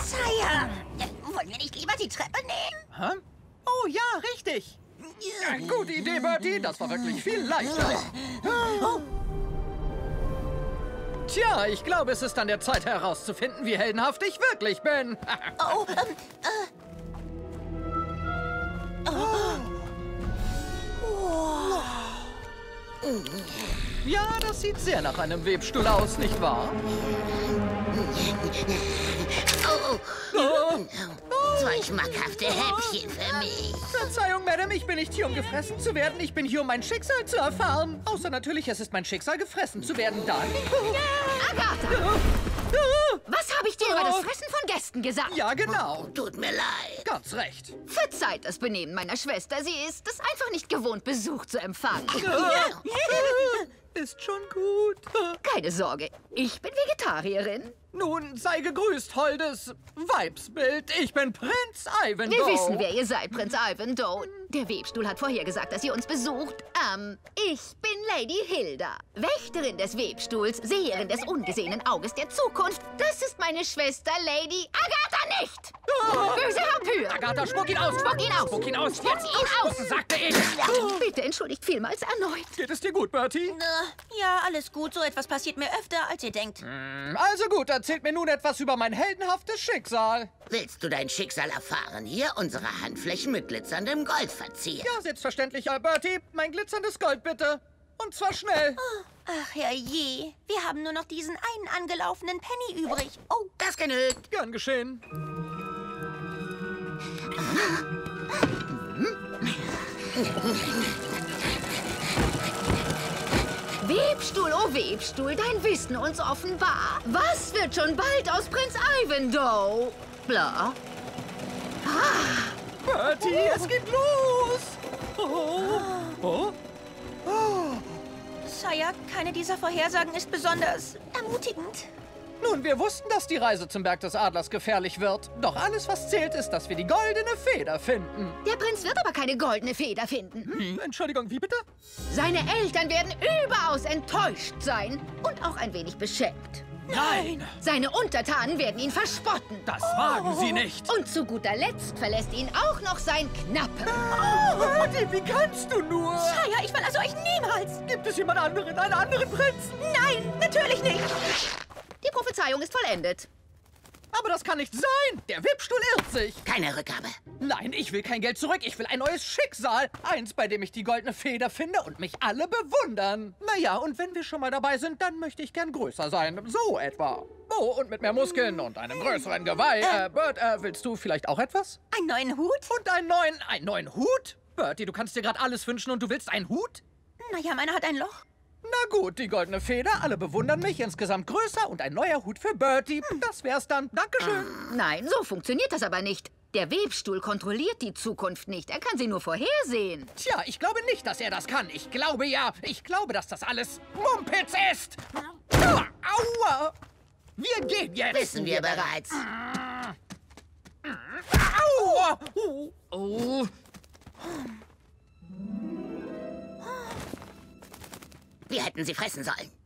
Shaya! Wollen wir nicht lieber die Treppe nehmen? Hä? Oh ja, richtig! Gute Idee, Bertie. Das war wirklich viel leichter. Oh. Tja, ich glaube, es ist an der Zeit herauszufinden, wie heldenhaft ich wirklich bin. Oh, Ja, das sieht sehr nach einem Webstuhl aus, nicht wahr? Solch schmackhafte Häppchen für mich. Verzeihung, Madame, ich bin nicht hier, um gefressen zu werden. Ich bin hier, um mein Schicksal zu erfahren. Außer natürlich, es ist mein Schicksal, gefressen zu werden. Dann... Agatha! Was habe ich dir über das Fressen von Gästen gesagt? Ja, genau. Tut mir leid. Ganz recht. Verzeiht das Benehmen meiner Schwester. Sie ist es einfach nicht gewohnt, Besuch zu empfangen. Ist schon gut. Keine Sorge, ich bin Vegetarierin. Nun, sei gegrüßt, holdes Weibsbild. Ich bin Prinz Ivandoe. Wir wissen, wer ihr seid, Prinz Ivandoe. Der Webstuhl hat vorhergesagt, dass ihr uns besucht. Ich bin Lady Hilda, Wächterin des Webstuhls, Seherin des ungesehenen Auges der Zukunft. Das ist meine Schwester Lady Agatha nicht. Oh. Böse Rampür. Agatha, spuck ihn aus. Spuck ihn aus. Spuck ihn aus. Jetzt ihn aus, sagte ich. Bitte entschuldigt vielmals erneut. Geht es dir gut, Bertie? Ja, alles gut. So etwas passiert mir öfter, als ihr denkt. Also gut, erzählt mir nun etwas über mein heldenhaftes Schicksal. Willst du dein Schicksal erfahren? Hier unsere Handflächen mit glitzerndem Gold verzieren. Ja, selbstverständlich, Alberti. Mein glitzerndes Gold, bitte. Und zwar schnell. Ach, herrje. Wir haben nur noch diesen einen angelaufenen Penny übrig. Oh, das genügt. Gern geschehen. Webstuhl, oh Webstuhl, dein Wissen uns offenbar. Was wird schon bald aus Prinz Ivandoe? Bla. Bertie, es geht los! Shaya, keine dieser Vorhersagen ist besonders ermutigend. Nun, wir wussten, dass die Reise zum Berg des Adlers gefährlich wird. Doch alles, was zählt, ist, dass wir die goldene Feder finden. Der Prinz wird aber keine goldene Feder finden. Entschuldigung, wie bitte? Seine Eltern werden überaus enttäuscht sein und auch ein wenig beschämt. Nein! Seine Untertanen werden ihn verspotten. Das wagen sie nicht. Und zu guter Letzt verlässt ihn auch noch sein Knappe. Bertie, wie kannst du nur? Shaya, ich verlasse euch niemals. Gibt es jemand anderen, einen anderen Prinzen? Nein, natürlich nicht. Die Prophezeiung ist vollendet. Aber das kann nicht sein. Der Webstuhl irrt sich. Keine Rückgabe. Nein, ich will kein Geld zurück. Ich will ein neues Schicksal. Eins, bei dem ich die goldene Feder finde und mich alle bewundern. Naja, und wenn wir schon mal dabei sind, dann möchte ich gern größer sein. So etwa. Oh, und mit mehr Muskeln und einem größeren Geweih. Bert, willst du vielleicht auch etwas? Einen neuen Hut? Und einen neuen Hut? Bertie, du kannst dir gerade alles wünschen und du willst einen Hut? Naja, meiner hat ein Loch. Na gut, die goldene Feder, alle bewundern mich, insgesamt größer und ein neuer Hut für Bertie. Das wär's dann. Dankeschön. Nein, so funktioniert das aber nicht. Der Webstuhl kontrolliert die Zukunft nicht. Er kann sie nur vorhersehen. Tja, ich glaube nicht, dass er das kann. Ich glaube ja. Ich glaube, dass das alles Mumpitz ist. Aua! Wir gehen jetzt. Wissen wir bereits. Aua! Oh. Wir hätten sie fressen sollen.